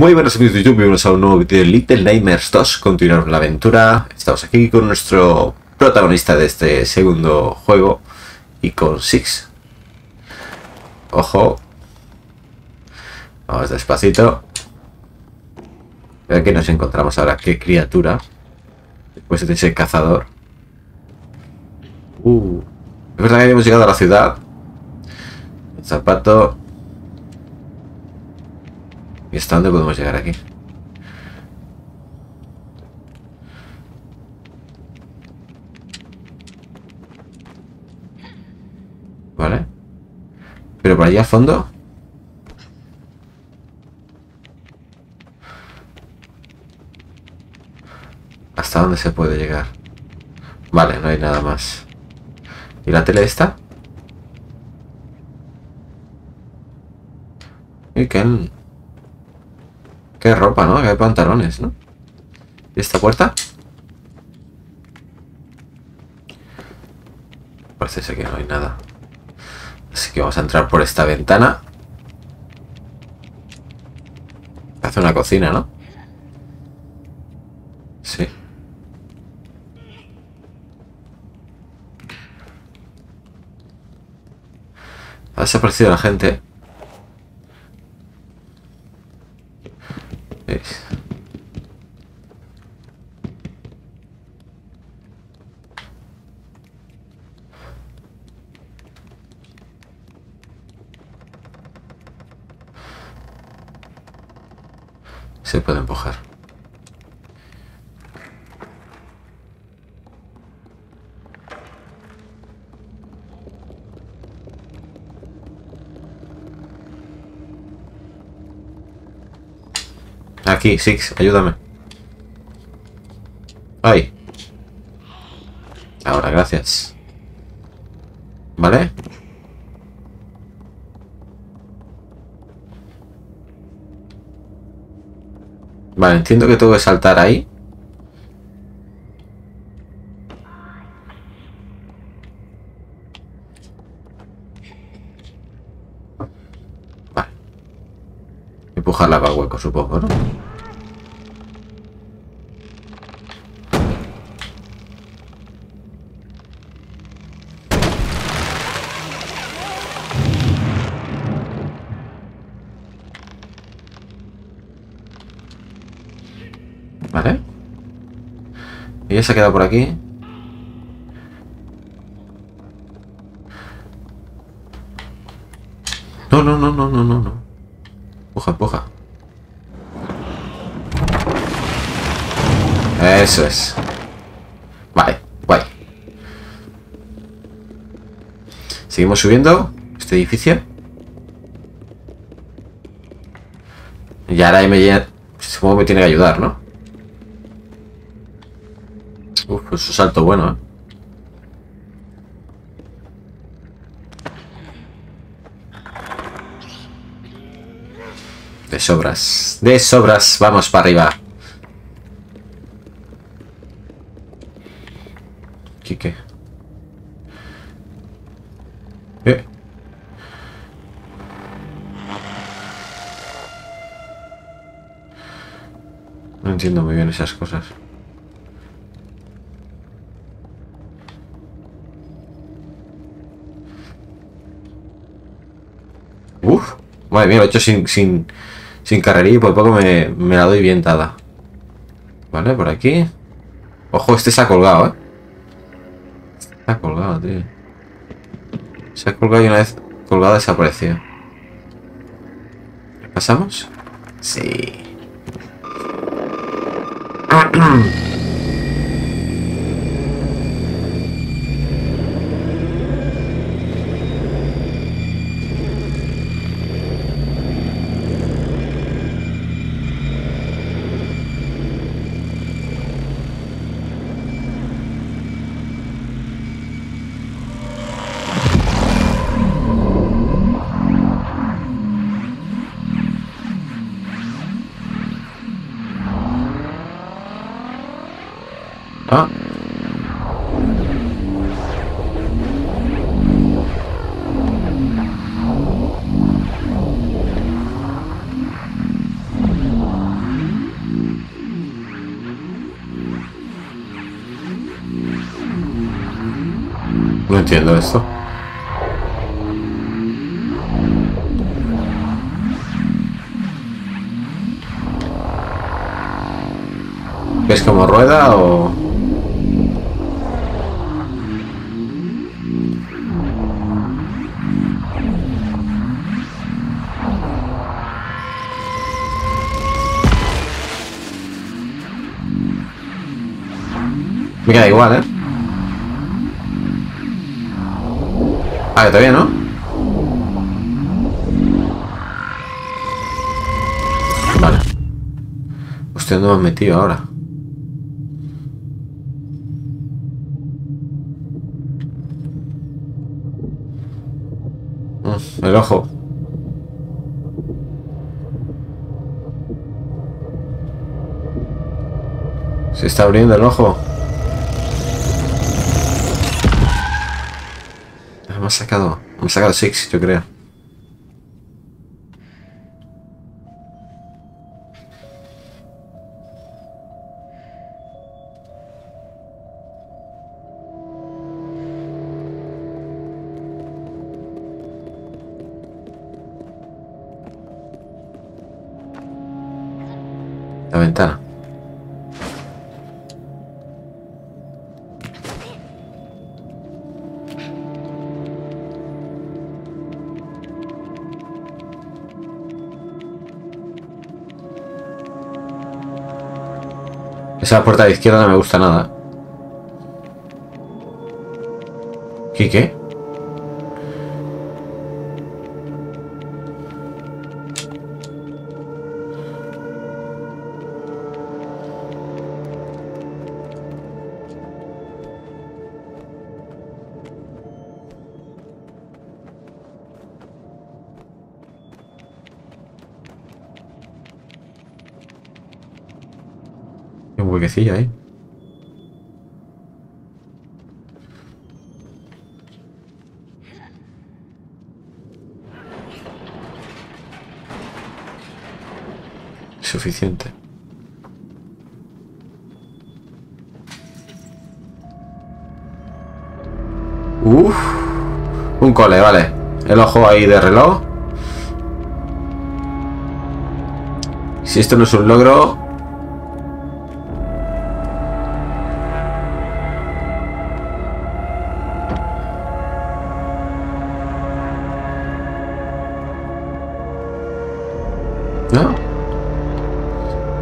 Muy buenas amigos de YouTube, bienvenidos a un nuevo vídeo de Little Nightmares 2. Continuamos la aventura. Estamos aquí con nuestro protagonista de este segundo juego y con Six. Ojo. Vamos despacito. Aquí nos encontramos ahora. Qué criatura. Después de ese cazador. Es verdad que habíamos llegado a la ciudad. El zapato. ¿Y hasta dónde podemos llegar aquí? Vale. ¿Pero por allá a fondo? ¿Hasta dónde se puede llegar? Vale, no hay nada más. ¿Y la tele esta? ¿Y qué? Qué ropa, ¿no? Qué pantalones, ¿no? ¿Y esta puerta? Parece ser que no hay nada. Así que vamos a entrar por esta ventana. Hace una cocina, ¿no? Sí. Ha desaparecido la gente. Se puede empujar. Aquí, Six, ayúdame. Ay. Ahora, gracias. ¿Vale? Vale, entiendo que tengo que saltar ahí. Vale. Empujarla para el hueco, supongo, ¿no? Vale. Y ya se ha quedado por aquí. No, no, no, no, no, no, no. Empuja, empuja. Eso es. Vale, guay. Seguimos subiendo este edificio. Y ahora MJ supongo que me tiene que ayudar, ¿no? Uf, es un salto bueno, ¿eh? De sobras. De sobras. Vamos para arriba. ¿Qué? ¿Qué? No entiendo muy bien esas cosas. Uf, madre mía, lo he hecho sin carrerilla y por poco me la doy bien dada. Vale, por aquí. Ojo, este se ha colgado, ¿eh? Se ha colgado, tío. Se ha colgado y una vez colgada desapareció. ¿Pasamos? Sí. Ah. No entiendo esto. ¿Es como rueda o...? Me queda igual, ¿eh? Ah, que todavía no. Vale. Hostia, ¿dónde me has metido ahora? El ojo. Se está abriendo el ojo. Me ha sacado Six, yo creo. La ventana. Esa puerta de izquierda no me gusta nada. ¿Qué? Huequecillo ahí. Suficiente. Uff, un cole, vale. El ojo ahí de reloj. Si esto no es un logro...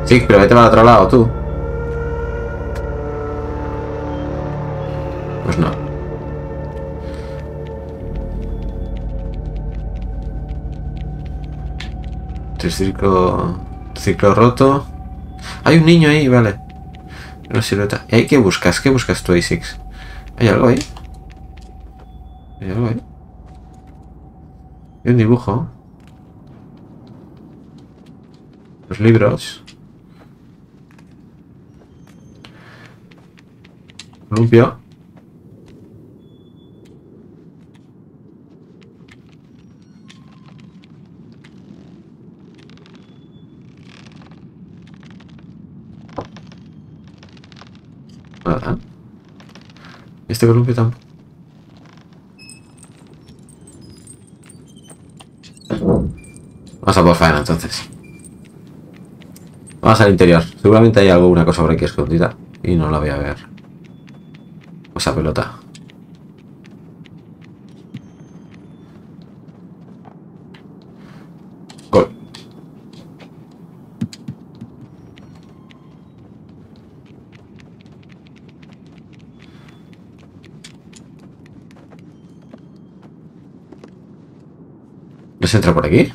Sí, pero vete para otro lado, tú. Pues no. Ciclo roto. Hay un niño ahí, vale. Una silueta. ¿Y ahí qué buscas? ¿Qué buscas tú, Isix? ¿Hay algo ahí? Hay un dibujo. Los libros. Limpio. Nada. Este columpio tampoco. Vamos a por faena entonces. Vamos al interior. Seguramente hay alguna cosa por aquí escondida y no la voy a ver. Esa pelota. Gol. ¿No se entra por aquí?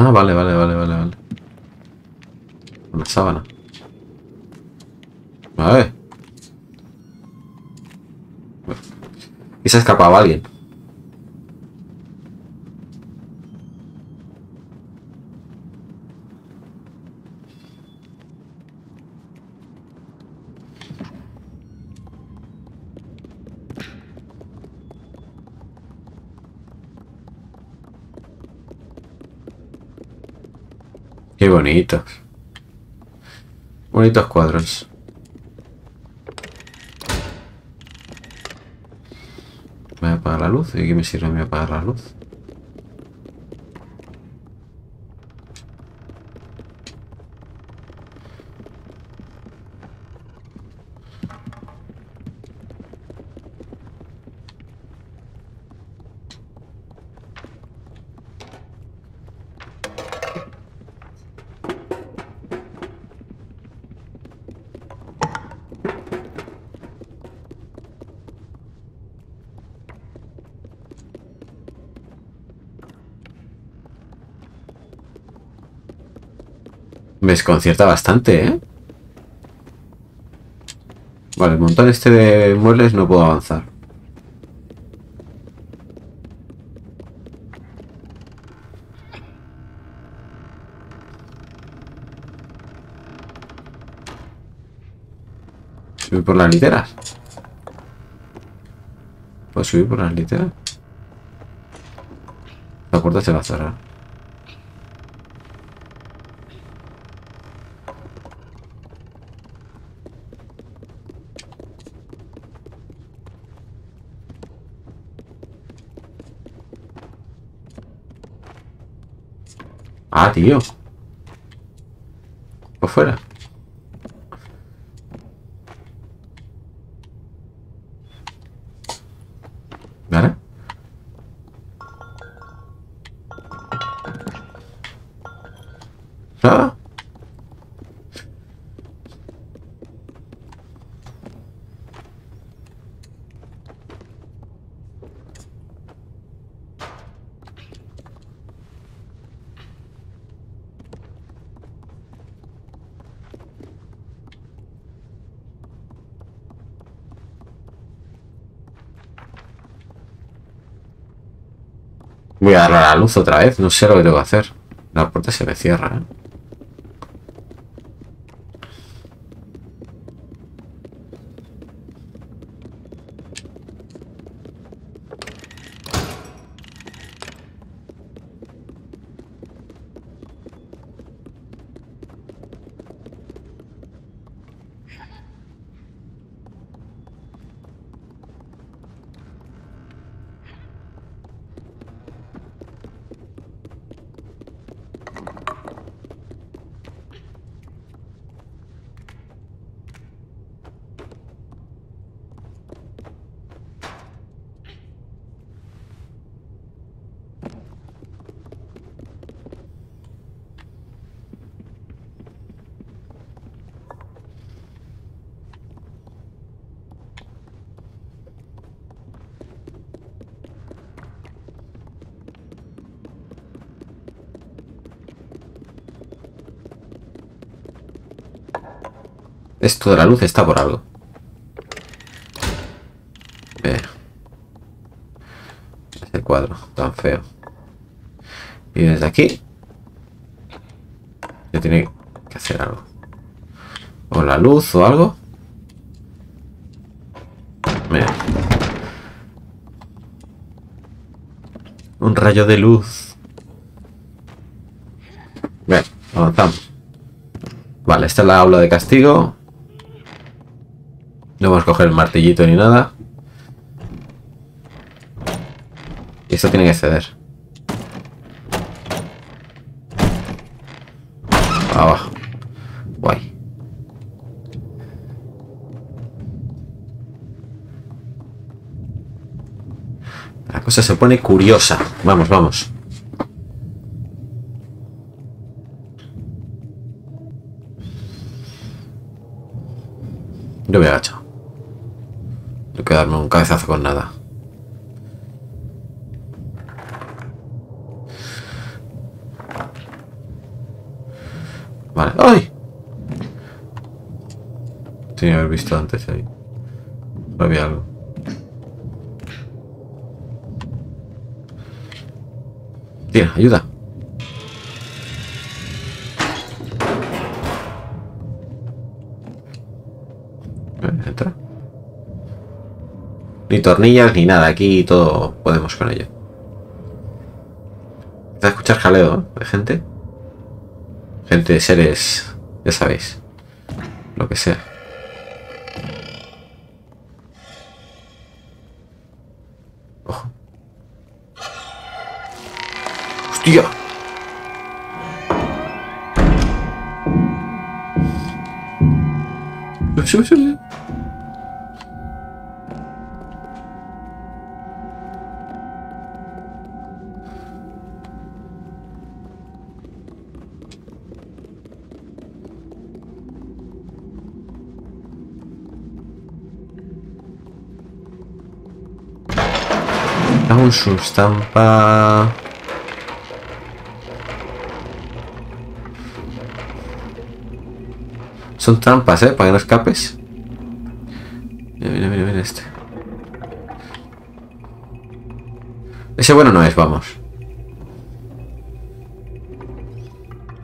Ah, vale. Una sábana. Vale. Y se ha escapado alguien. Qué bonito. Bonitos cuadros. Voy a apagar la luz. ¿De qué me sirve a mí apagar la luz? Me desconcierta bastante, ¿eh? Vale, el montón este de muebles no puedo avanzar. ¿Subir por las literas? ¿Puedo subir por las literas? La puerta se va a cerrar. Ah, tío. Por fuera. ¿Vale? ¿Nada? Voy a darle a la luz otra vez, no sé lo que tengo que hacer. La puerta se me cierra, ¿eh? Esto de la luz está por algo. Ese cuadro tan feo. Y desde aquí se tiene que hacer algo. O la luz o algo. Mira. Un rayo de luz. Bien, avanzamos. Vale, esta es la aula de castigo. No vamos a coger el martillito ni nada. Y esto tiene que ceder. Abajo. Guay. La cosa se pone curiosa. Vamos, vamos. Yo me agacho. No quiero darme un cabezazo con nada. Vale. ¡Ay! Tenía que haber visto antes ahí. No había algo. Tira, ayuda. Entra. Ni tornillas ni nada, aquí todo podemos con ello. Voy a escuchar jaleo, ¿eh? De gente. Gente, seres, ya sabéis, lo que sea. Ojo. ¡Hostia! ¡Sube, sube! Aún su estampa. Son trampas, para que no escapes. Mira, mira, mira, mira este. Ese bueno no es, vamos.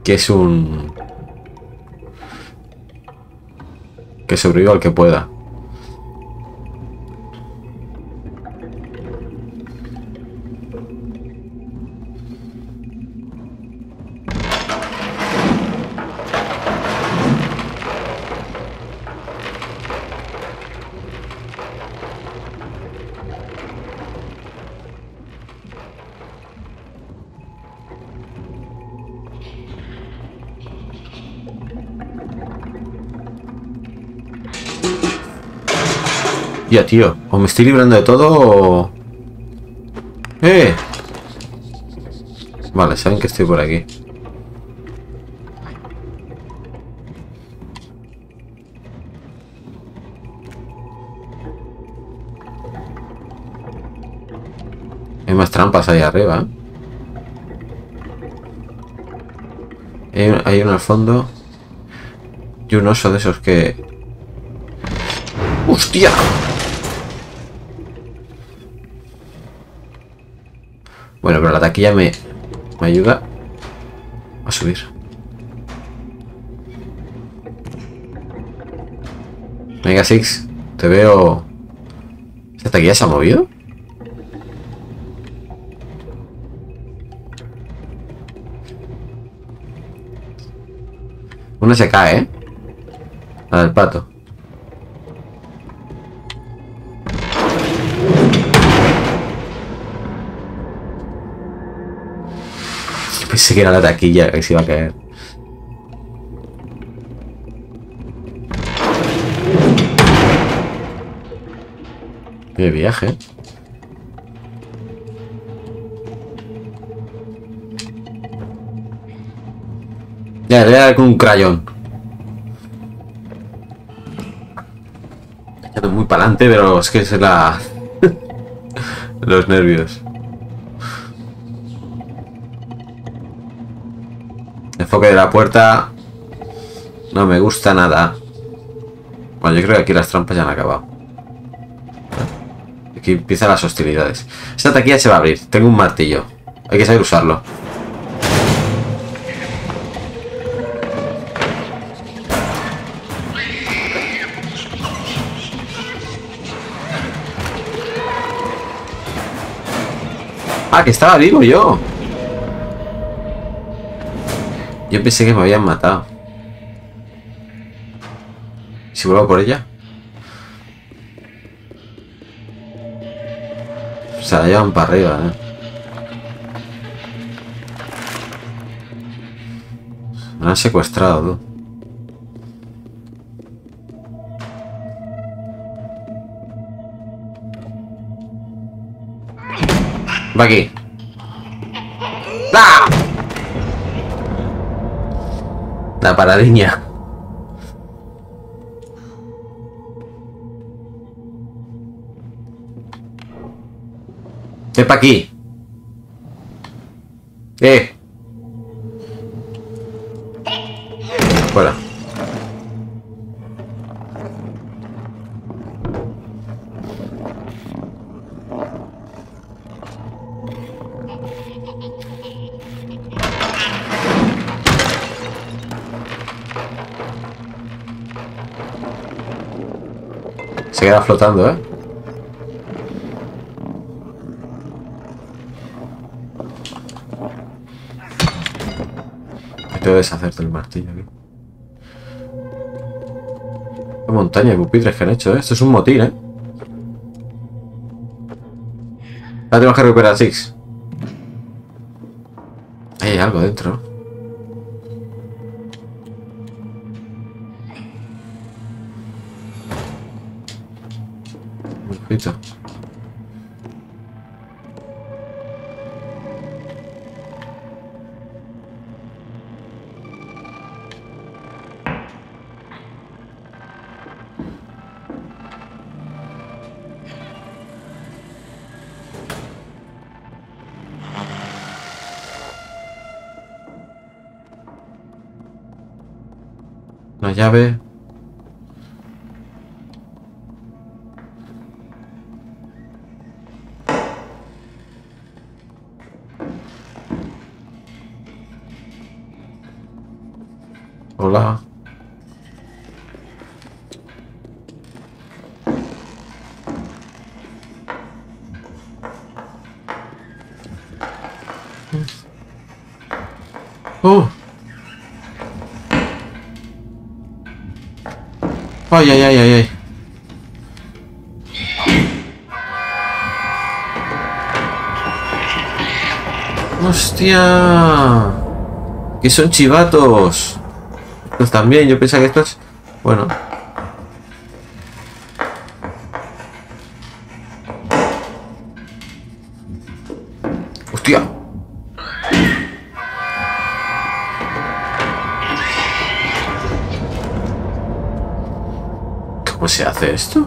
Que es un... que sobreviva al que pueda. Ya, tío, o me estoy librando de todo o... ¡eh! Vale, saben que estoy por aquí. Hay más trampas ahí arriba, ¿eh? Hay uno al fondo. Y un oso de esos que... ¡hostia! Bueno, pero la taquilla me ayuda a subir. Venga, Six, te veo. ¿Esta taquilla se ha movido? Uno se cae, ¿eh? La del pato. Pensé que era la taquilla que se iba a caer. ¡Qué viaje! Ya, le voy a dar con un crayón. Echando muy para adelante, pero es que es la... los nervios. Enfoque de la puerta no me gusta nada. Bueno, yo creo que aquí las trampas ya han acabado. Aquí empiezan las hostilidades. Esta taquilla se va a abrir. Tengo un martillo. Hay que saber usarlo. Ah, que estaba vivo yo. Yo pensé que me habían matado. ¿Si vuelvo por ella? Se la llevan para arriba, ¿eh? Me han secuestrado, tú. Va aquí. ¡Ah! La paradiña. Ven pa' aquí. Fuera. Se queda flotando, ¿eh? Tengo que deshacerte el martillo aquí. Qué montaña de pupitres que han hecho, ¿eh? Esto es un motín, ¿eh? Ahora tenemos que recuperar Six. Hay algo dentro. Un poquito. Una llave. Hola. Oh. Ay, ay, ay, ay, ay. ¡Hostia! ¡Que son chivatos! Estos también, yo pensaba que estos... Bueno. ¡Hostia! ¿Cómo se hace esto?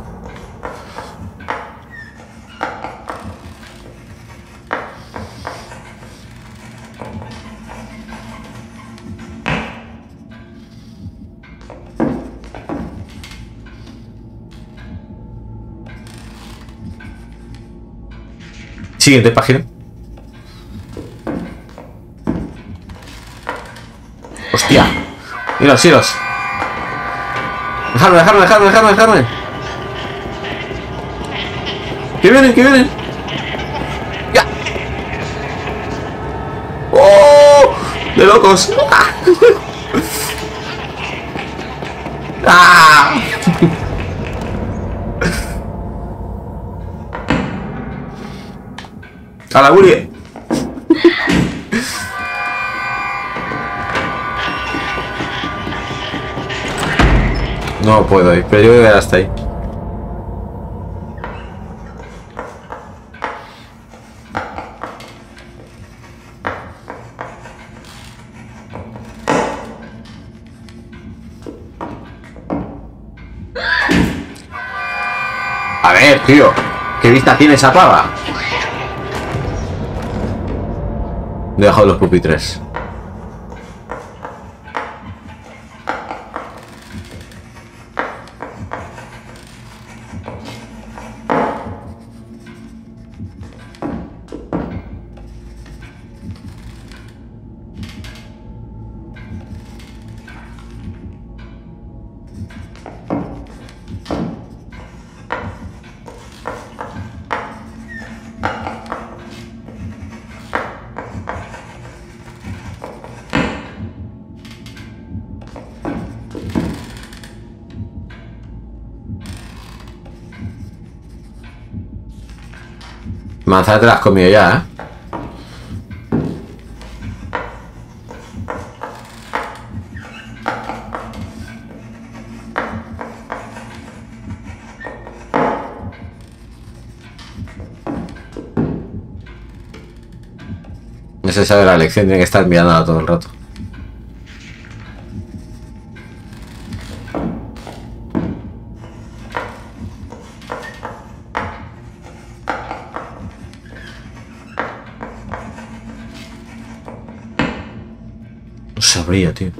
Siguiente página. ¡Hostia! ¡Iros, iros! ¡Dejadme, dejadme, dejadme, dejadme, dejadme! ¡Que vienen, que vienen! ¡Ya! ¡Oh! ¡De locos! ¡Ah! ¡A la Guri! No puedo ir, pero yo voy a llegar hasta ahí. A ver, tío, ¿qué vista tiene esa pava? Dejo los pupitres. Manzana te la has comido ya, ¿eh? No se sabe la lección, tiene que estar mirándola todo el rato. Sabría, tío.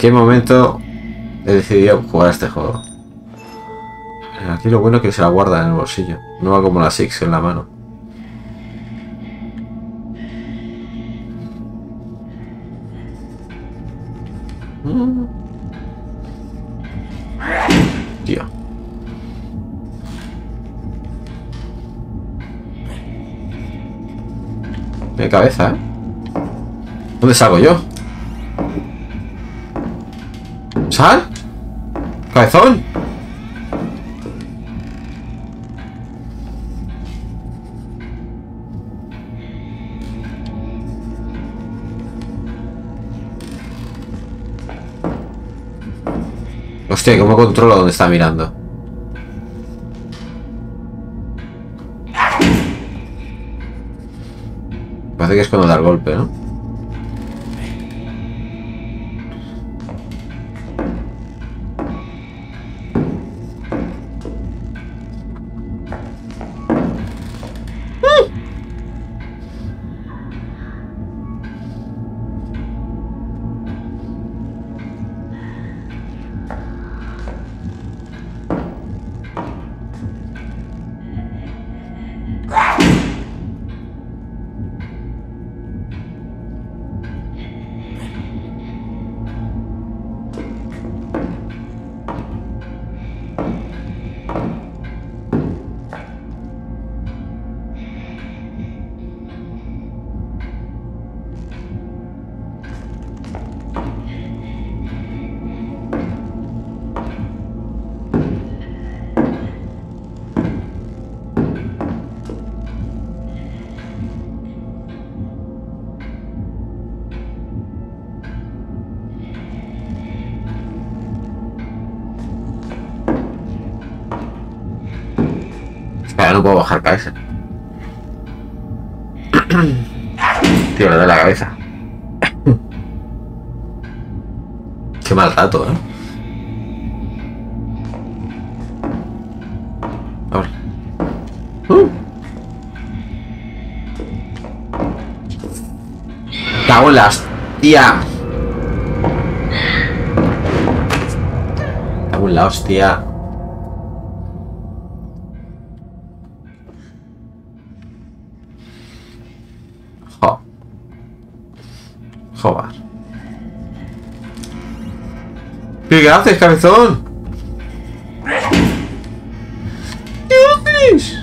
qué momento he decidido jugar a este juego. Aquí lo bueno es que se la guarda en el bolsillo. No va como la Six en la mano. Tío. De cabeza, ¿eh? ¿Dónde salgo yo? ¿Sal? ¿Cabezón? Hostia, ¿cómo controlo dónde está mirando? Parece que es cuando da el golpe, ¿no? No puedo bajar cabeza. Tío, le doy la cabeza. Qué mal rato, ¿eh? Ahora. Cago en las... ¡Tía! Cago en la hostia. Joder. ¿Qué haces, cabezón? ¿Qué haces?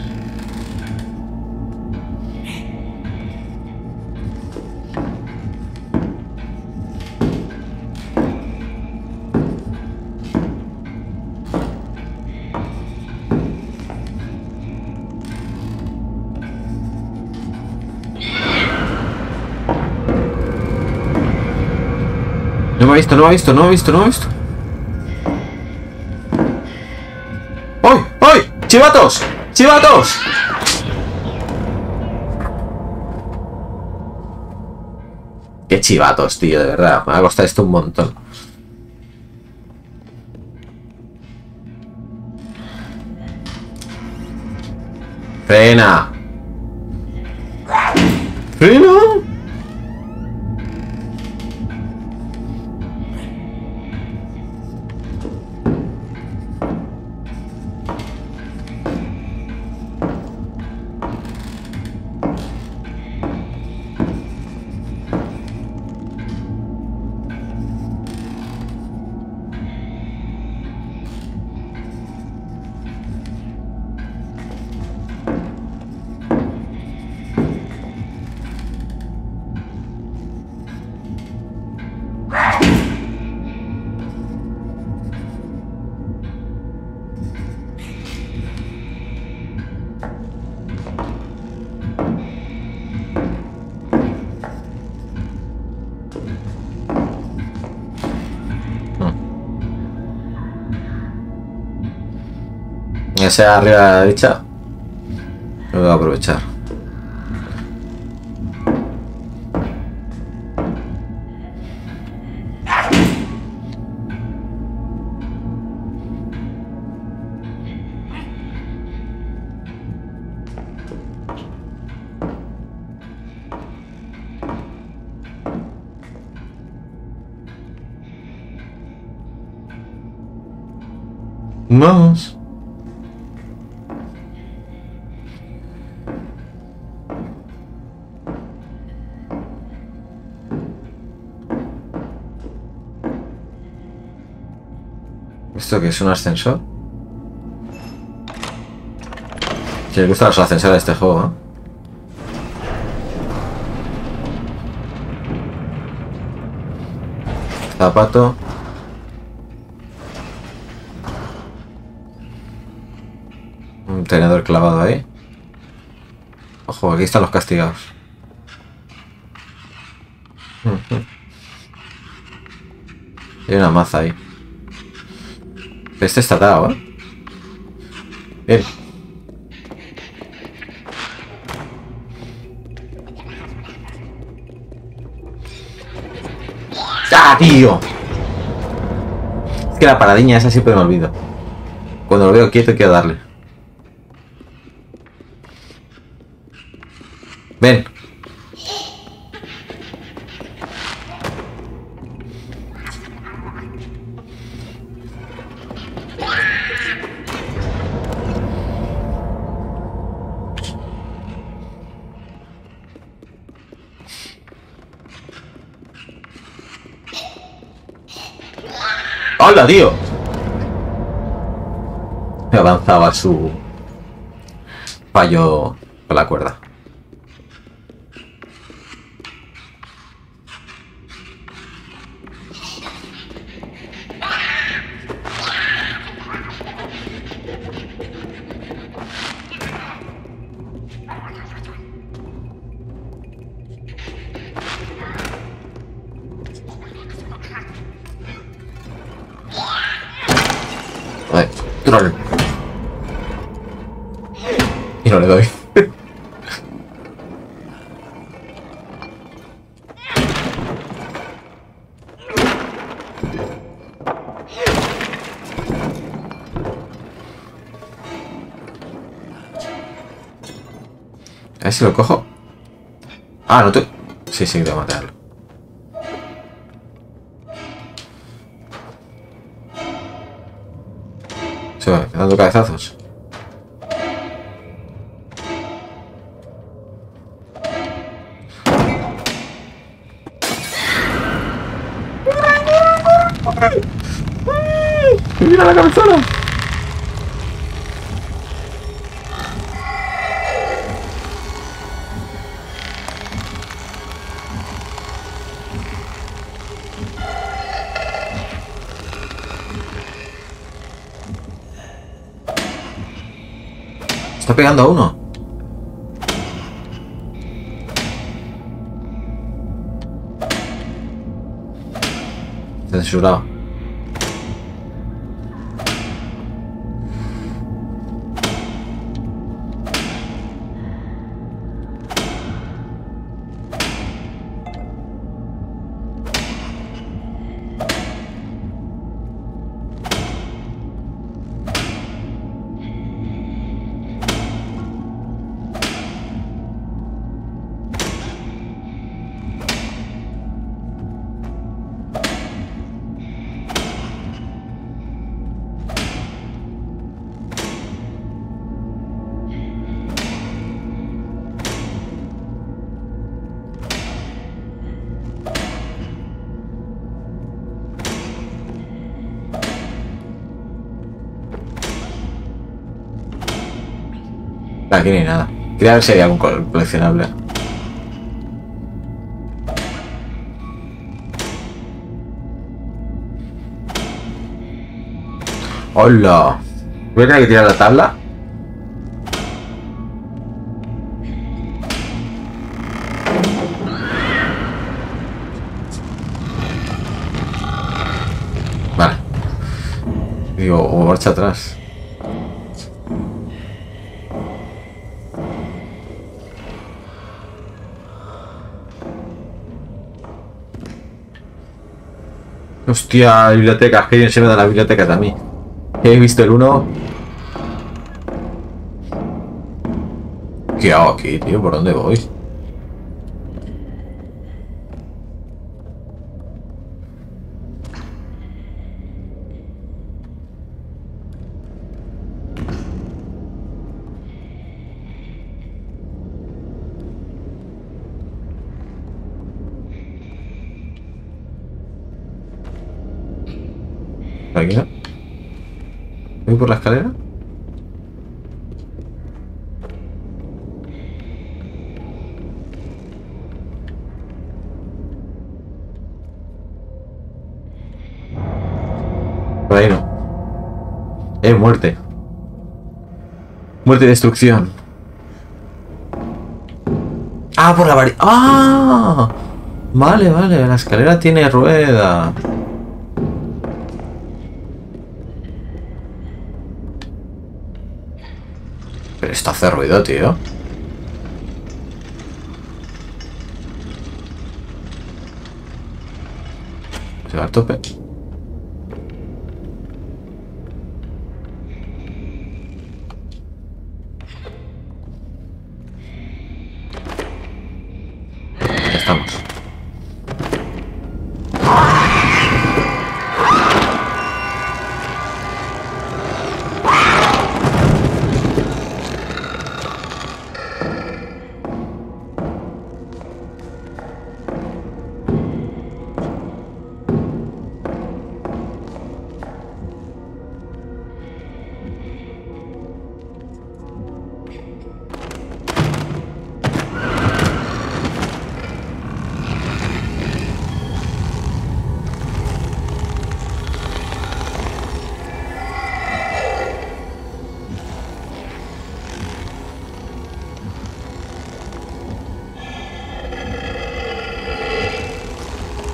No me ha visto. ¡Ay! ¡Ay! ¡Chivatos! ¡Chivatos! ¡Qué chivatos, tío! De verdad, me va a costar esto un montón. ¡Frena! ¡Frena! Sea arriba a la derecha, lo voy a aprovechar. Vamos. ¿Esto qué es? ¿Un ascensor? Si les gustan los ascensores de este juego, ¿eh? Zapato. Un tenedor clavado ahí. Ojo, aquí están los castigados. Hay una maza ahí. Este está atado, ¿eh? Bien. ¡Ah, tío! Es que la paradiña esa siempre me olvido. Cuando lo veo quieto quiero darle. Ven. ¡Hola, tío! Avanzaba su fallo con la cuerda. Y no le doy. A ver si lo cojo. Ah, no te... Sí, sí, tengo que matarlo. Se va dando cabezazos. ¡Mira la cabezona! Está pegando a uno. Censurado. Aquí ni nada. Quería ver si hay algún coleccionable. ¡Hola! Voy a tener que tirar la tabla. Vale. Digo, o marcha atrás. Hostia, biblioteca, que yo se me da la biblioteca también. He visto el 1. ¿Qué hago aquí, tío? ¿Por dónde voy? ¿Por aquí no? ¿Voy por la escalera? Por ahí no. Muerte. Muerte y destrucción. Ah, por la varilla. ¡Ah! Vale, vale, la escalera tiene rueda. Pero esto hace ruido, tío. Se va al tope.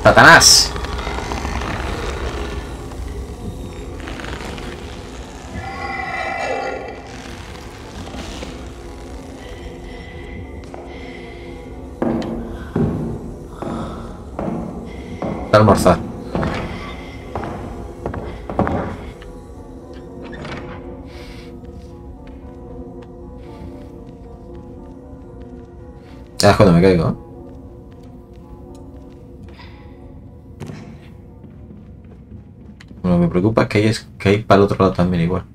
¡Satanás! Está a almorzar. Ya es cuando me caigo, ¿eh? Me preocupa que hay para el otro lado también igual.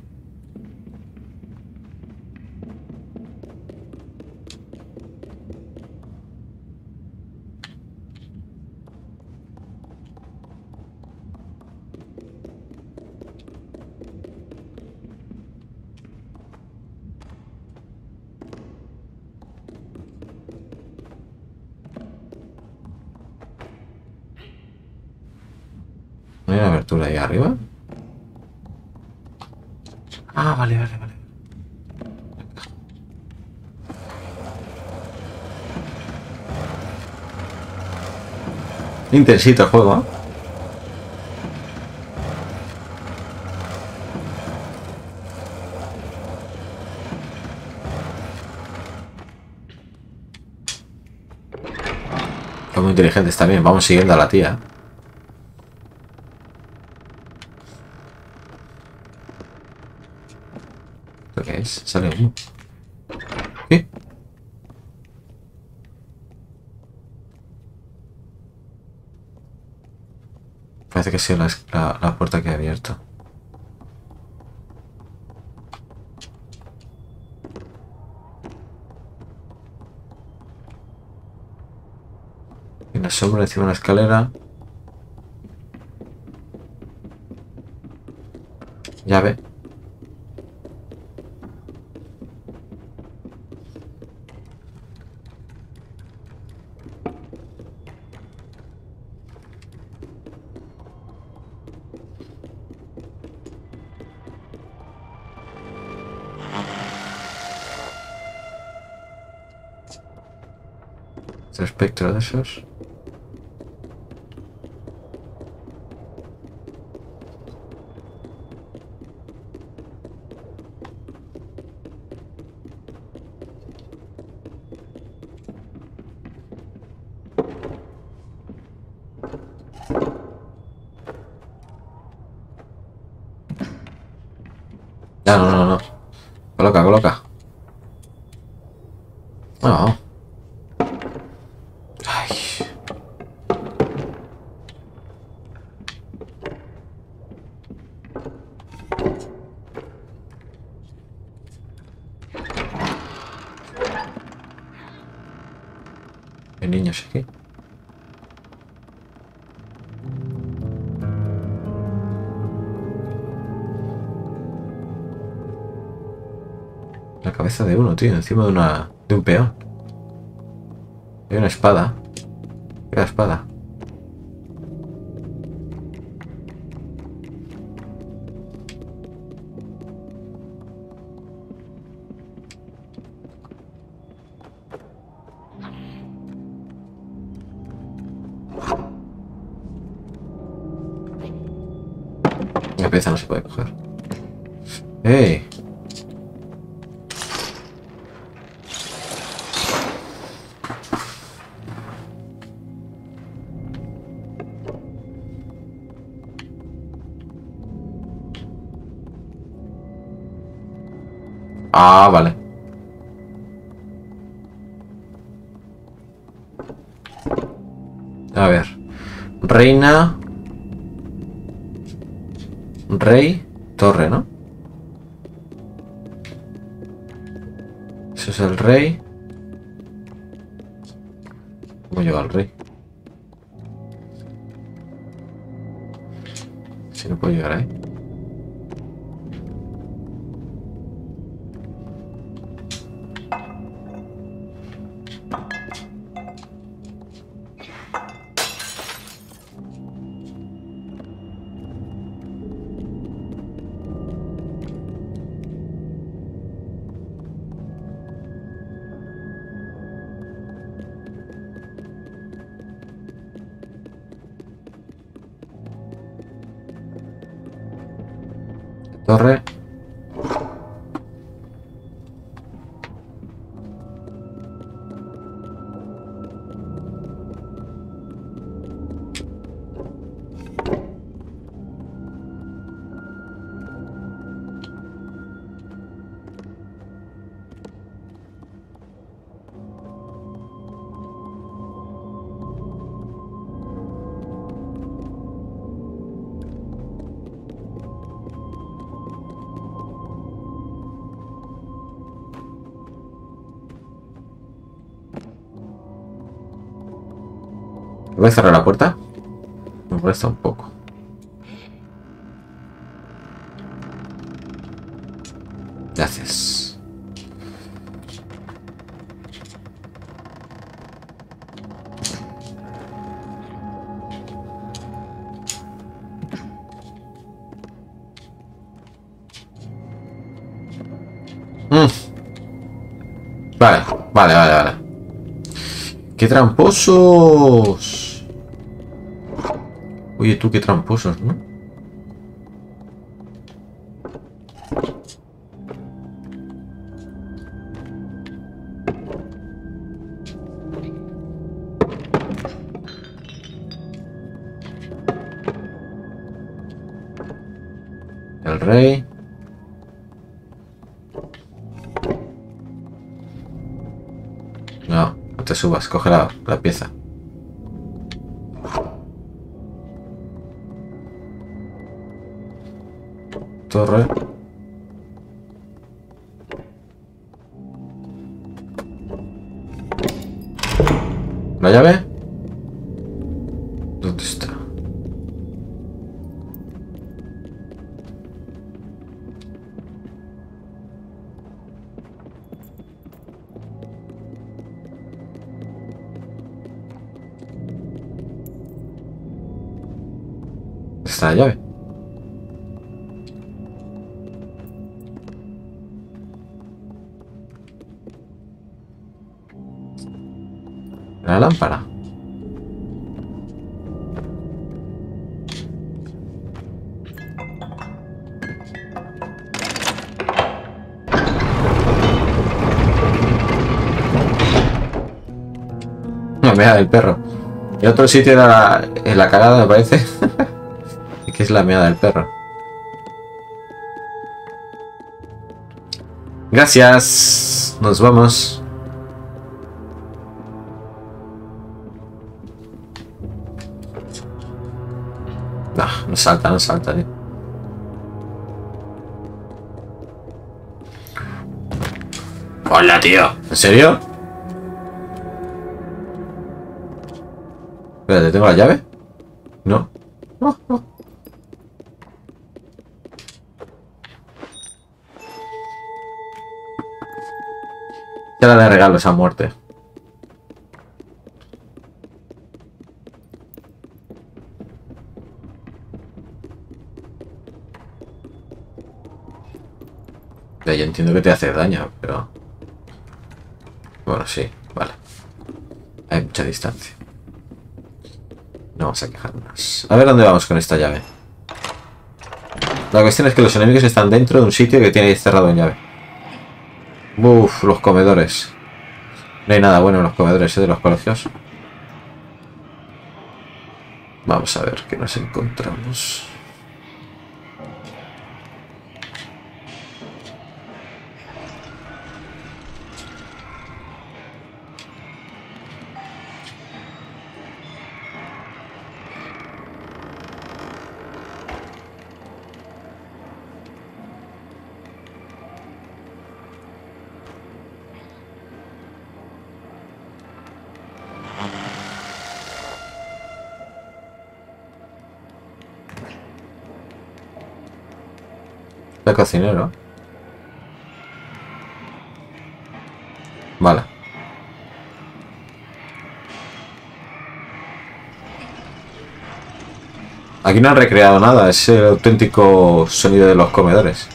¿No hay una abertura ahí arriba? Ah, vale, vale, vale. Intensito el juego, ¿eh? Son muy inteligentes también. Vamos siguiendo a la tía. ¿Qué es? Sale uno. ¿Qué? Parece que ha sido la puerta que he abierto. Una sombra encima de la escalera. Llave. Espectro de esos. No, no, no, no. Coloca, coloca. No. Niños aquí. La cabeza de uno, tío, encima de una... de un peón. Hay una espada. La espada. La pieza no se puede coger. ¡Ey! Ah, vale. A ver. Reina. Rey. Torre, ¿no? Eso es el rey. ¿Cómo lleva al rey? Si no puedo llegar ahí. Torre. Voy a cerrar la puerta. Me molesta un poco. Gracias. Vale, vale, vale, vale. ¡Qué tramposos! Oye, tú qué tramposos, ¿no? El rey. No, no te subas, coge la pieza. Torre. ¿La llave? ¿Dónde está? ¿Está la llave? La lámpara. La meada del perro. El otro sitio era en la cagada, me parece. Es que es la meada del perro. Gracias. Nos vamos. Salta, no salta, tío. Hola, tío. ¿En serio? Espérate, ¿tengo la llave? No. No, no. Queda de regalos a muerte. Ya, yo entiendo que te hace daño, pero... Bueno, sí, vale. Hay mucha distancia. No vamos a quejarnos. A ver dónde vamos con esta llave. La cuestión es que los enemigos están dentro de un sitio que tiene cerrado en llave. Uff, los comedores. No hay nada bueno en los comedores, ¿eh? De los colegios. Vamos a ver qué nos encontramos. Cocinero. Vale. Aquí no han recreado nada, es el auténtico sonido de los comedores.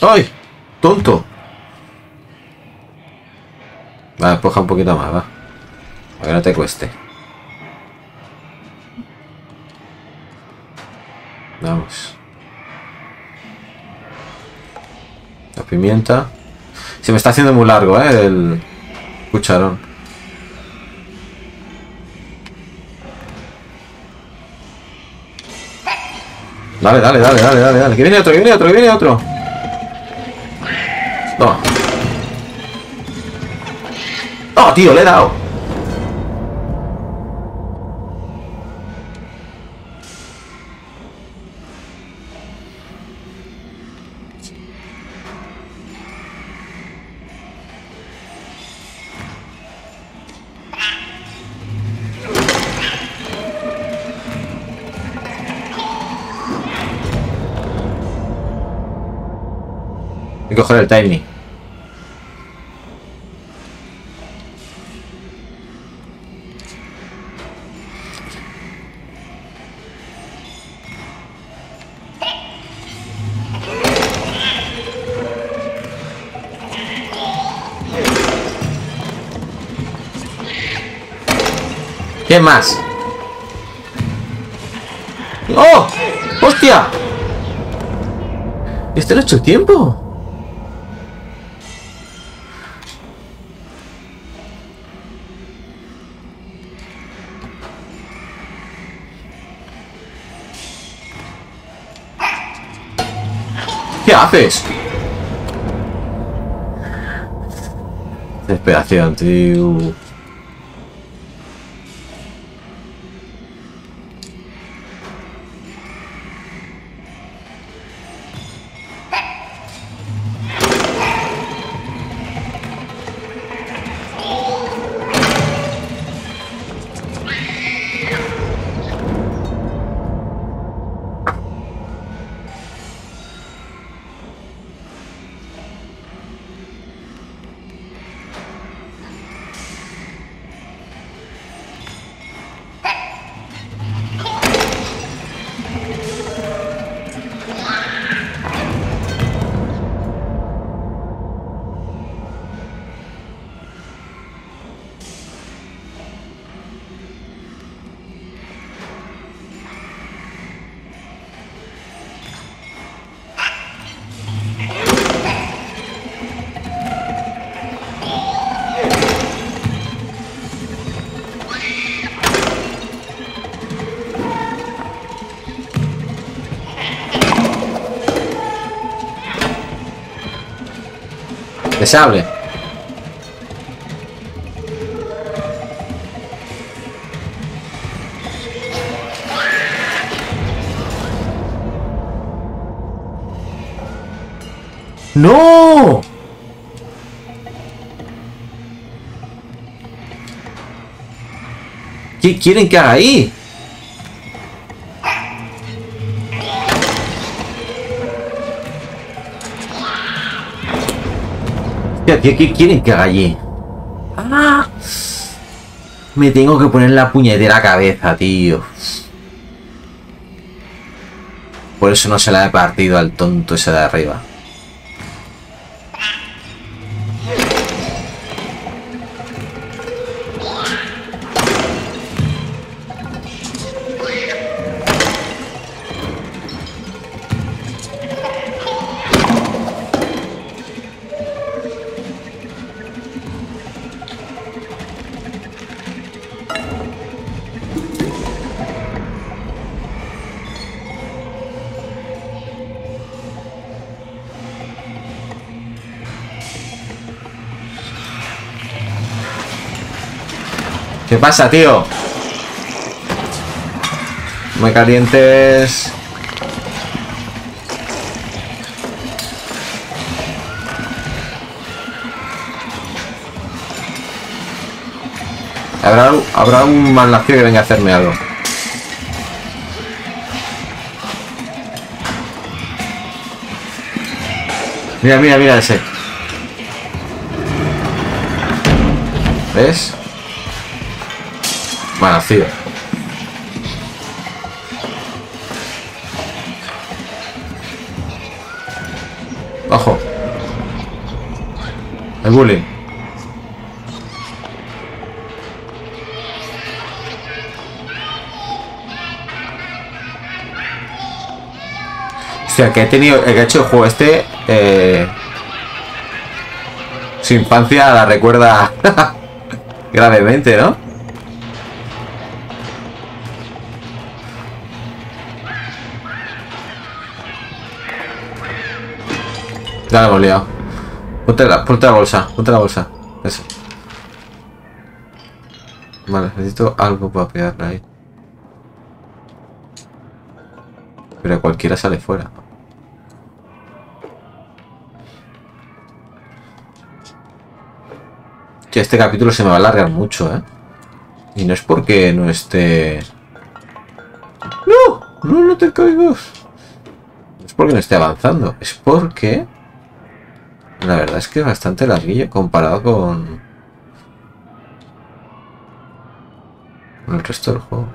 ¡Ay! ¡Tonto! Vale, empuja un poquito más, va. Que no te cueste. Vamos. La pimienta. Se me está haciendo muy largo, el cucharón. Dale, dale, dale, dale, dale, dale. Que viene otro, que viene otro, que viene otro. Toma. ¡Oh, tío! Le he dado. Coger el timing. ¿Qué más? ¡Oh! ¡Hostia! ¿Este lo ha hecho el tiempo? ¿Qué haces? Desesperación, tío. Se abre. ¡No! ¿Qué quieren que haga ahí? ¿Qué quieren que haga allí? ¡Ah! Me tengo que poner la puñetera cabeza, tío. Por eso no se la he partido al tonto ese de arriba. ¿Qué pasa, tío? Me calientes. Habrá un malnacido que venga a hacerme algo. Mira, mira, mira ese. ¿Ves? Malnacido. Ojo. El bullying. O sea, el que ha hecho el juego este, su infancia la recuerda gravemente, ¿no? Ya la hemos liado. Ponte la bolsa, ponte la bolsa. Eso. Vale, necesito algo para pegarla ahí. Pero cualquiera sale fuera. Che, este capítulo se me va a alargar mucho, ¿eh? Y no es porque no esté... ¡No! ¡No, no te caigas! No es porque no esté avanzando. Es porque... La verdad es que es bastante larguillo comparado con... el resto del juego.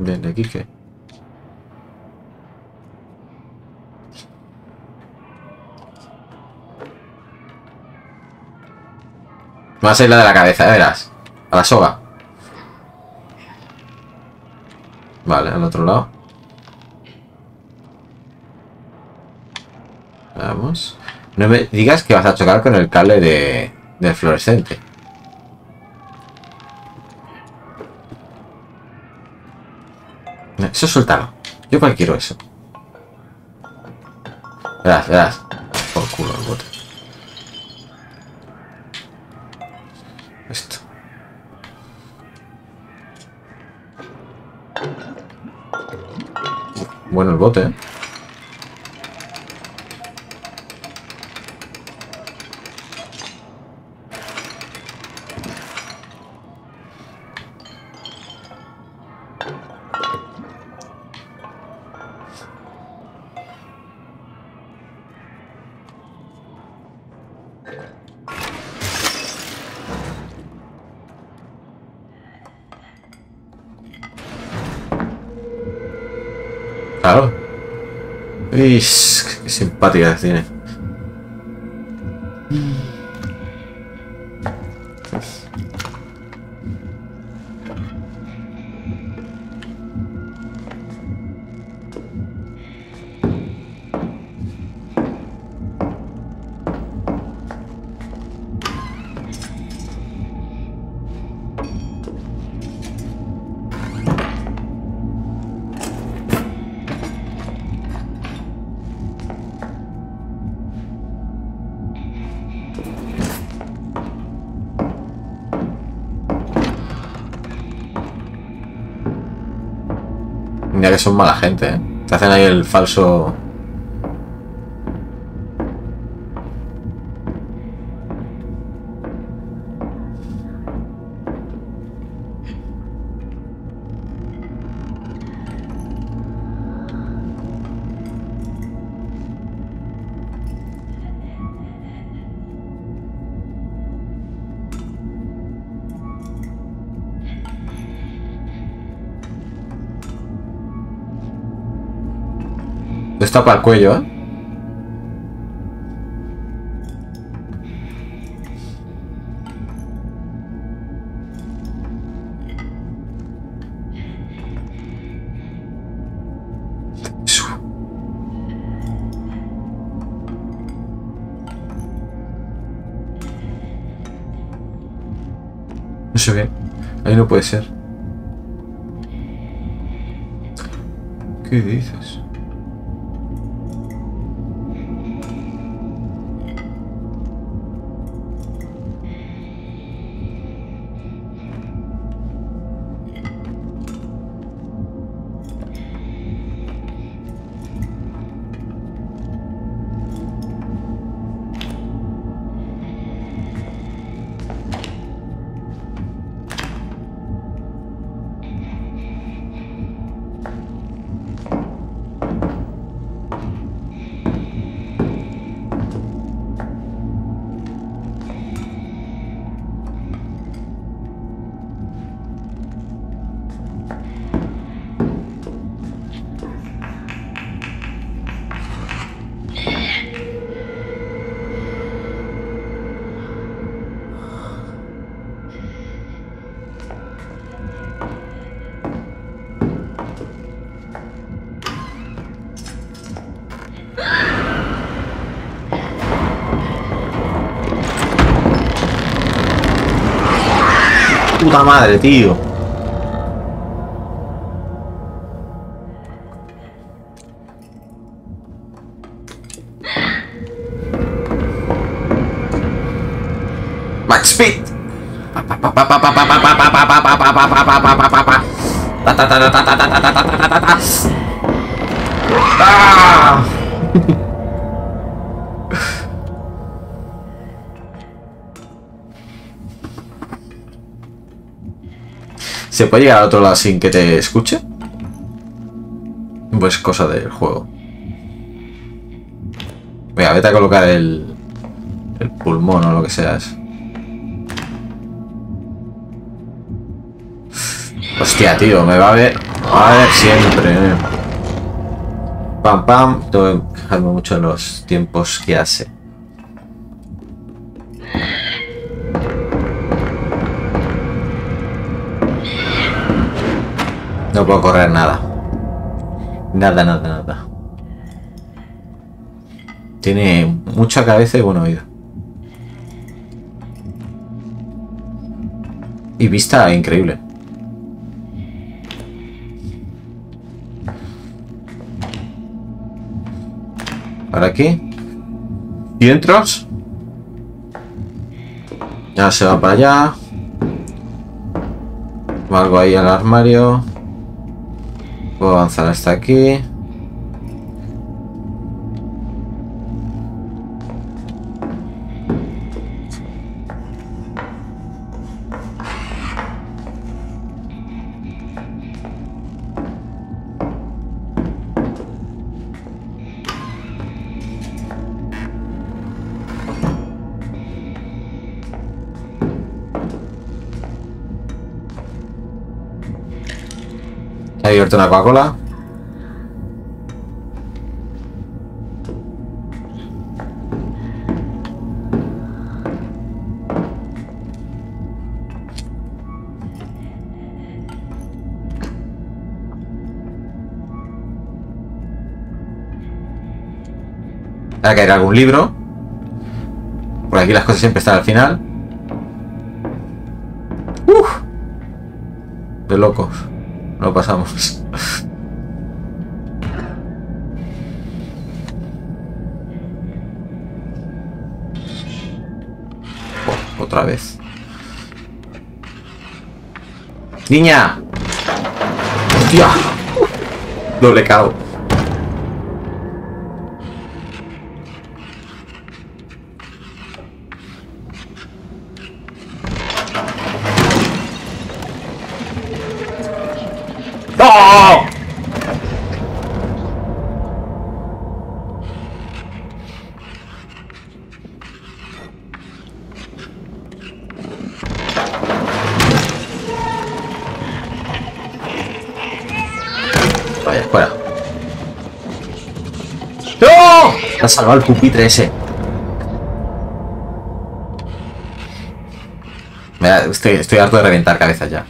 Bien, ¿de aquí qué? Va a ser la de la cabeza, ya verás. A la soga. Vale, al otro lado. Vamos. No me digas que vas a chocar con el cable del fluorescente. Eso suéltalo. Yo para qué quiero eso. Verás, verás. Por culo el bote. Esto. Bueno el bote, ¿eh? Claro. Qué simpáticas tiene. Mira que son mala gente, ¿eh? Te hacen ahí el falso... Destapa el cuello, ¿eh? No sé qué. Ahí no puede ser. ¿Qué dices? Puta madre, tío. Max Speed. ¿Se puede llegar al otro lado sin que te escuche? Pues cosa del juego. Venga, vete a colocar el pulmón o lo que sea. Hostia, tío, me va a ver. A ver siempre. Pam, pam. Tengo que fijarme mucho en los tiempos que hace. No puedo correr nada. Nada. Tiene mucha cabeza y buen oído. Y vista increíble. Ahora aquí. ¿Y entras? Ya se va para allá. Algo ahí al armario. Puedo avanzar hasta aquí. He abierto una Coca-Cola. Ahora caerá algún libro. Por aquí las cosas siempre están al final. ¡Uf! De locos. No pasamos. Oh, otra vez. ¡Niña! ¡Hostia! Doble KO. Te ha salvado el pupitre ese. Estoy harto de reventar cabezas ya.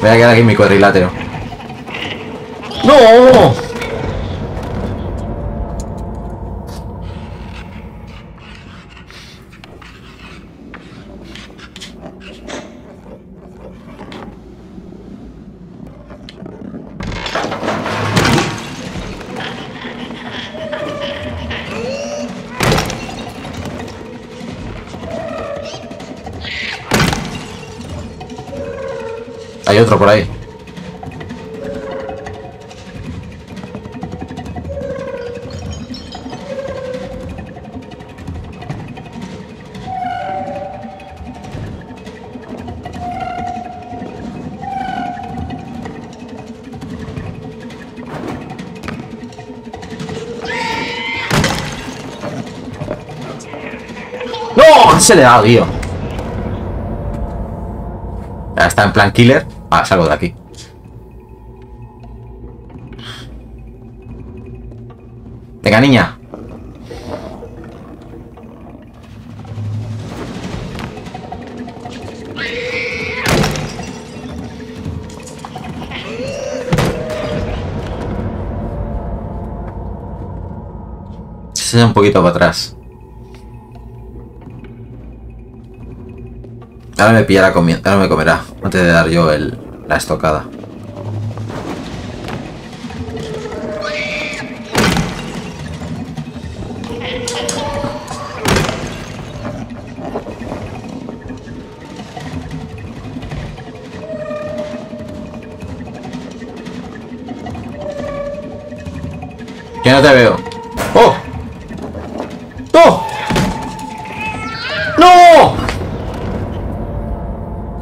Voy a quedar aquí en mi cuadrilátero. ¡No! Hay otro por ahí. ¡No! Se le ha dado, tío. Ya está en plan killer. Ah, salgo de aquí. Venga, niña. Se da un poquito para atrás. Ahora me pillará comiendo. Ahora me comerá. No te voy a dar yo la estocada. Que no te veo. ¡Oh! ¡No! ¡No!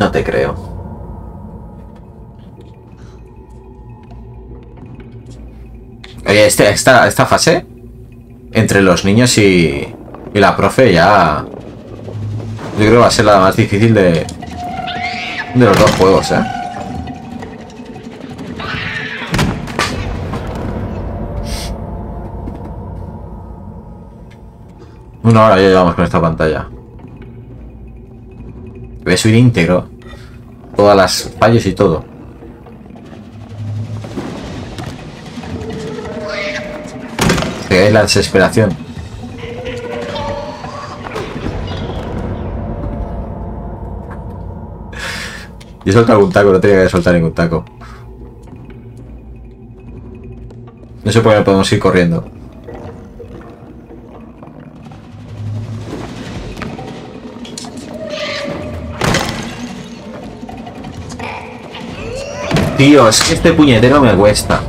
No te creo. Oye, esta fase entre los niños y la profe ya... Yo creo que va a ser la más difícil de los dos juegos, ¿eh? Una hora ya llevamos con esta pantalla. Voy a subir íntegro. Todas las fallos y todo. Es la desesperación. Yo he soltado algún taco, no tenía que soltar ningún taco. No sé por qué no podemos ir corriendo. Tío, es que este puñetero me cuesta.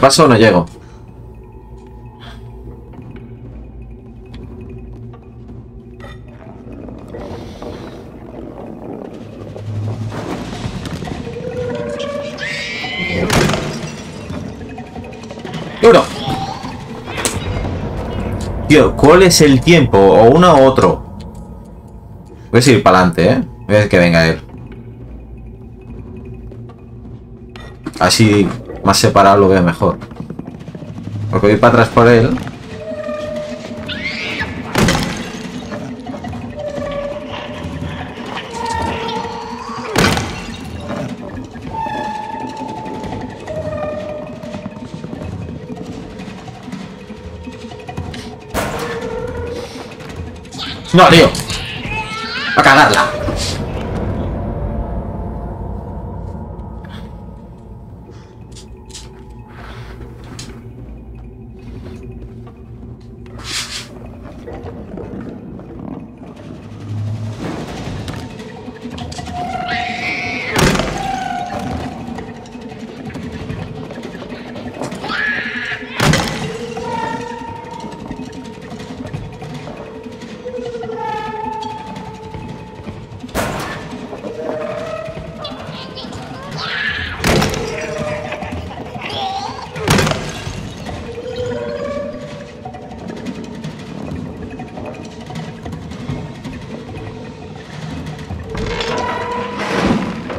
¿Paso o no llego? ¡Duro! Tío, ¿cuál es el tiempo? O uno o otro. Voy a seguir para adelante, ¿eh? Voy a ver que venga él. Así... más separado lo veo mejor, porque voy para atrás por él. No, tío, a cagarla.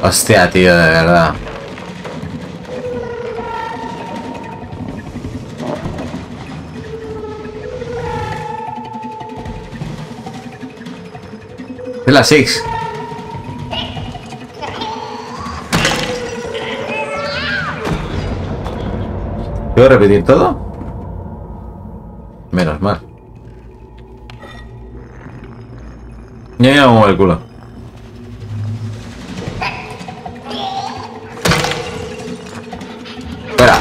Hostia, tío, de verdad. Es la Six. ¿Puedo repetir todo? Menos mal. Ya me muevo el culo. Espera.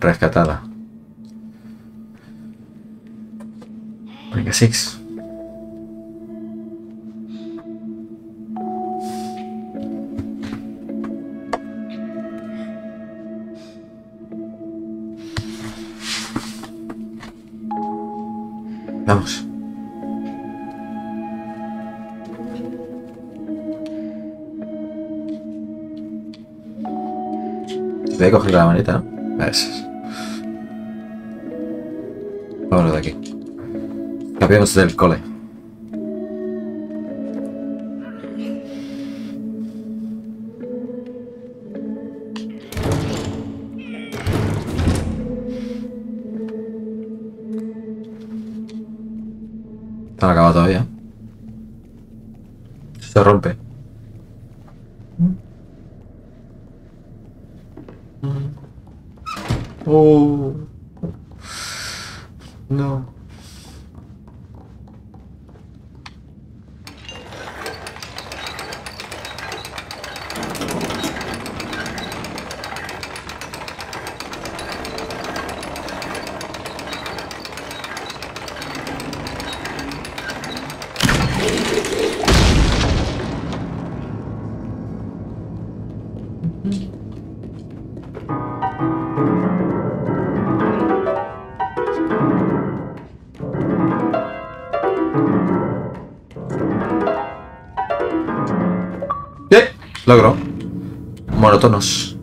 Rescatada. Venga, Six. Vamos. Voy a coger la manita, ¿no? Gracias. Vámonos de aquí. Cambiamos del cole. No lo ha acabado todavía. Se rompe. Oh. No. Logro. Monótonos.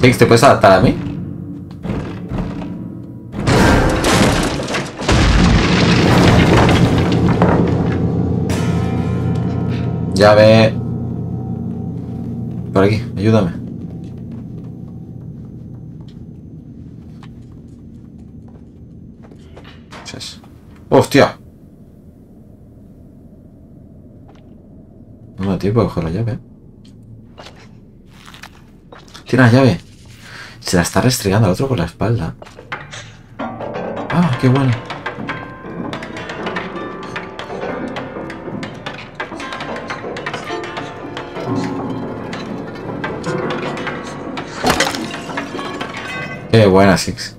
Six, ¿te puedes adaptar a mí? Llave. Por aquí, ayúdame. ¡Hostia! No, tío, puedo coger la llave. Tiene la llave. Se la está restregando al otro por la espalda. ¡Ah, qué bueno! ¡Qué buena, Six!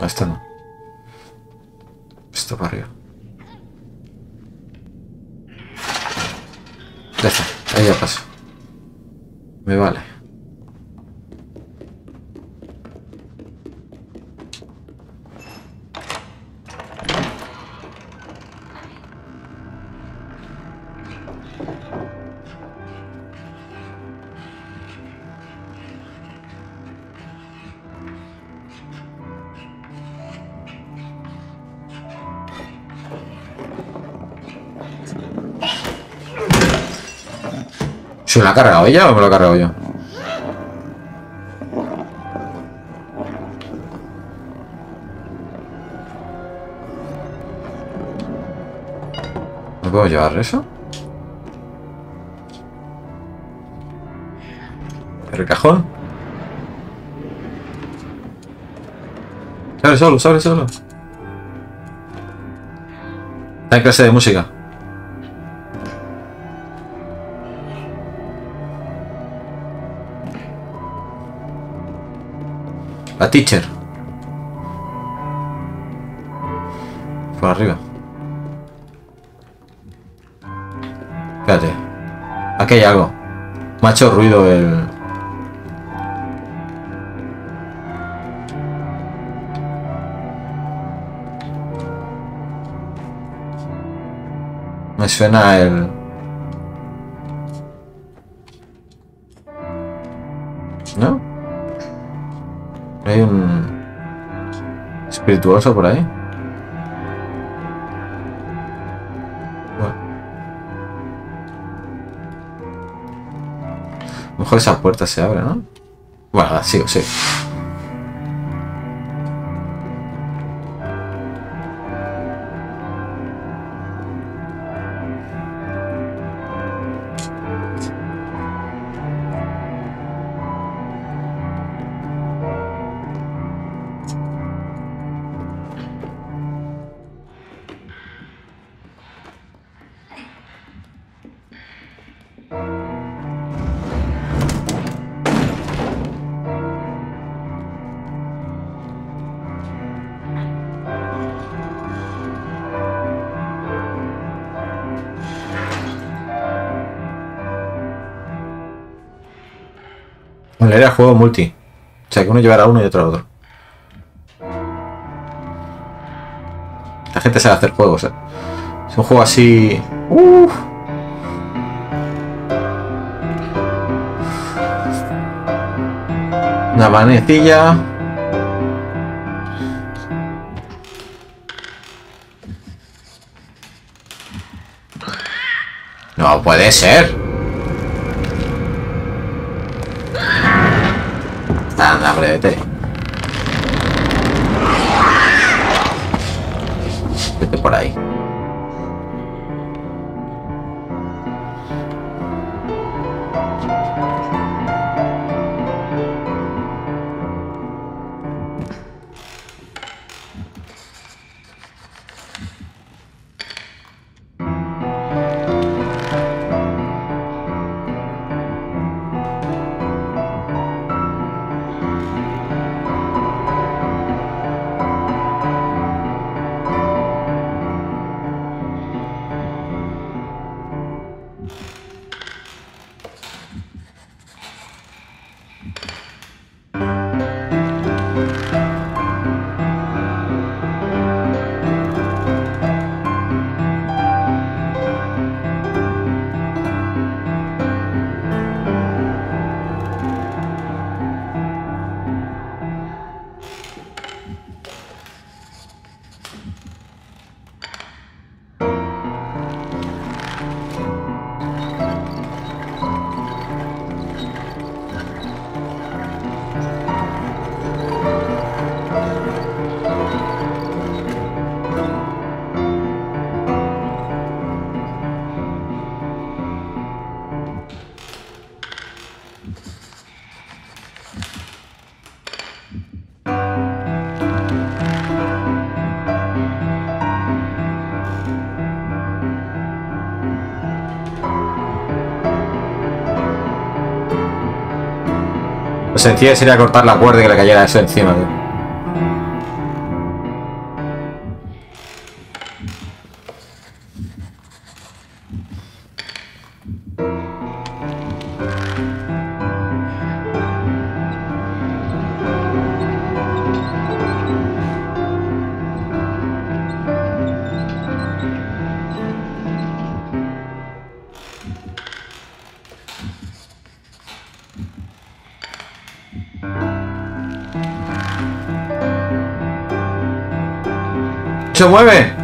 Esta no. Esto para arriba. Ya está. Ahí ya paso. Me vale. ¿Se la ha cargado ella o me lo ha cargado yo? ¿No puedo llevar eso? ¿El cajón? ¡Abre solo, abre solo! Está en clase de música. La teacher. Por arriba. Espérate. Aquí hay algo. Me ha hecho ruido el... Me suena el... ¿no? ¿Hay un espirituoso por ahí? Bueno. A lo mejor esa puerta se abre, ¿no? Bueno, la sigo, sí. Era juego multi, o sea que uno llevará uno y otro a otro. La gente sabe hacer juegos, ¿eh? Es un juego así. Uf. Una manecilla. No puede ser. Anda, hombre, vete. Vete por ahí. Lo sencillo sería cortar la cuerda y que le cayera eso encima, tío. ¡Se mueve!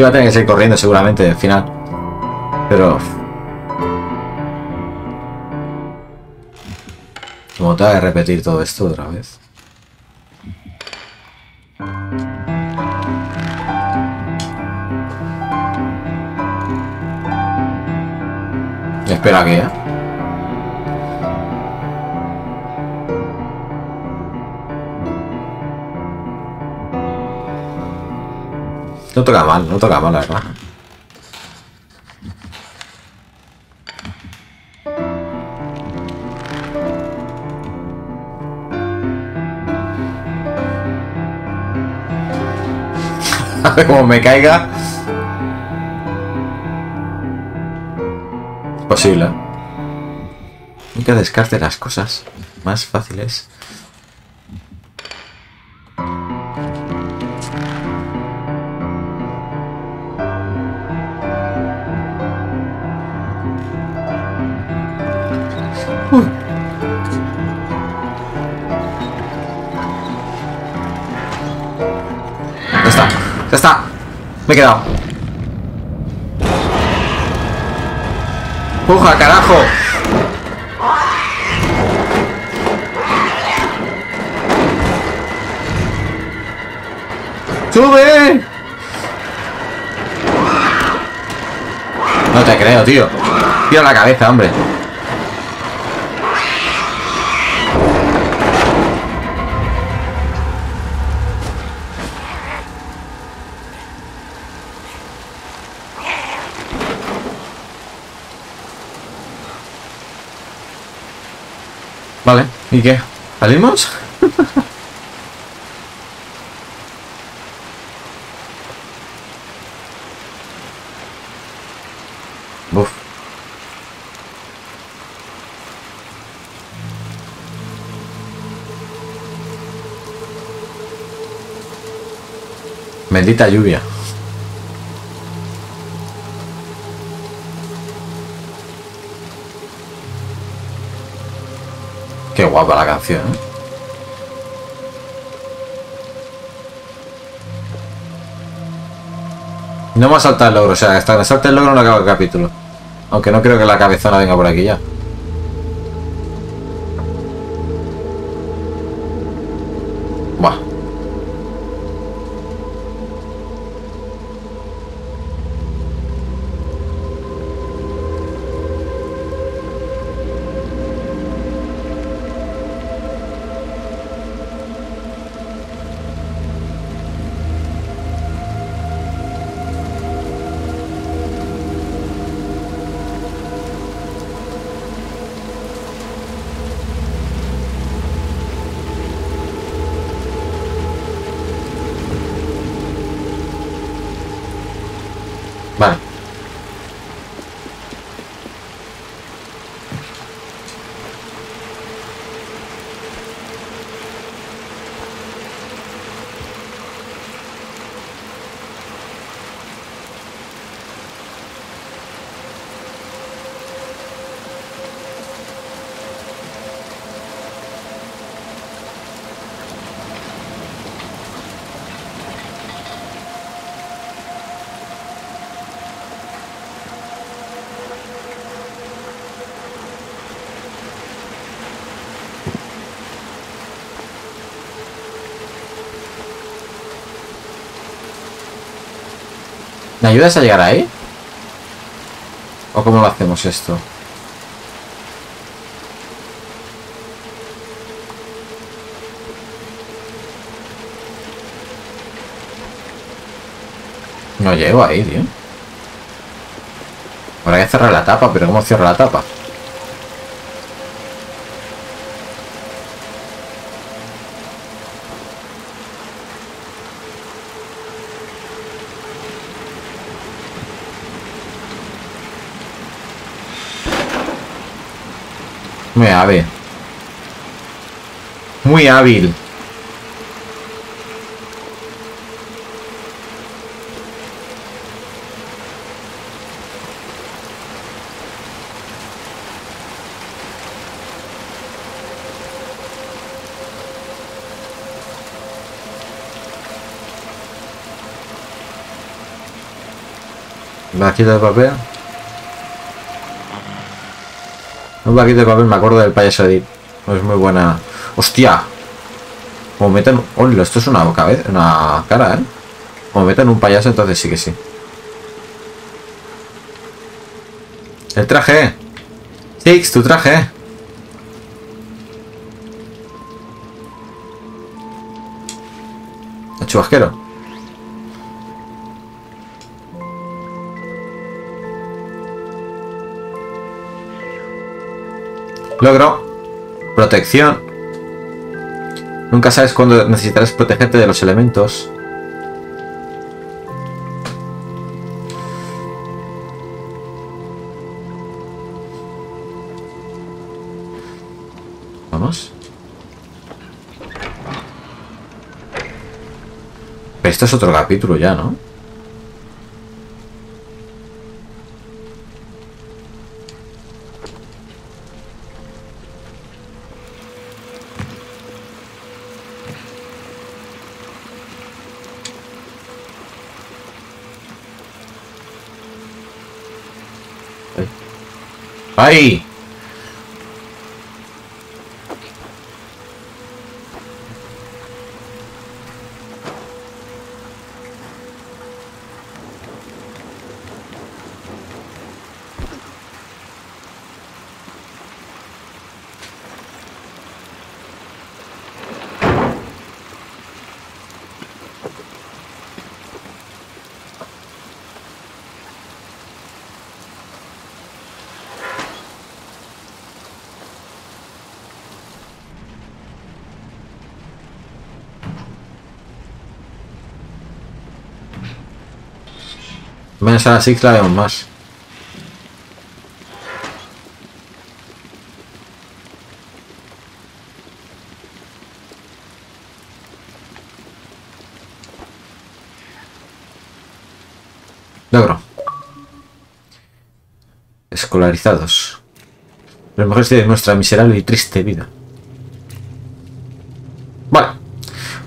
Yo voy a tener que seguir corriendo seguramente al final, pero... como te haga repetir todo esto otra vez. Espera que ya. No toca mal, no toca mal, la verdad. A ver cómo me caiga. Posible. Nunca descarte las cosas más fáciles. Ya está, ya está. Me he quedado. ¡Puja, carajo! ¡Sube! No te creo, tío. Tira la cabeza, hombre. Vale, ¿y qué? ¿Salimos? Buf. Bendita lluvia. Qué guapa la canción, ¿eh? No me ha saltado el logro, o sea, hasta que me salte el logro no acabo el capítulo. Aunque no creo que la cabezona venga por aquí ya. Buah. Vale. ¿Me ayudas a llegar ahí? ¿O cómo lo hacemos esto? No llego ahí, tío. Ahora hay que cerrar la tapa, pero ¿cómo cierro la tapa? Muy hábil. Muy hábil. Vaquita de papel. Un vaquito de papel, me acuerdo del payaso Edith. No es muy buena. ¡Hostia! Como metan... ¡Hola! Esto es una cabeza, una cara, ¿eh? Como metan un payaso, entonces sí que sí. El traje. Six, tu traje. El chubasquero. Logro. Protección. Nunca sabes cuándo necesitarás protegerte de los elementos. Vamos. Pero esto es otro capítulo ya, ¿no? ¡Ay! Menos a la Six la vemos más. Logro. Escolarizados. Los mejores días de nuestra miserable y triste vida. Vale.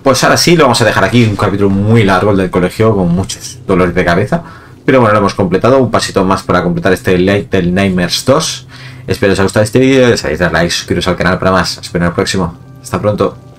Pues ahora sí lo vamos a dejar aquí. Un capítulo muy largo, el del colegio, con muchos dolores de cabeza. Pero bueno, lo hemos completado, un pasito más para completar este Little Nightmares 2. Espero que os haya gustado este vídeo, les hayáis dado like, suscribiros al canal para más. Espero en el próximo. Hasta pronto.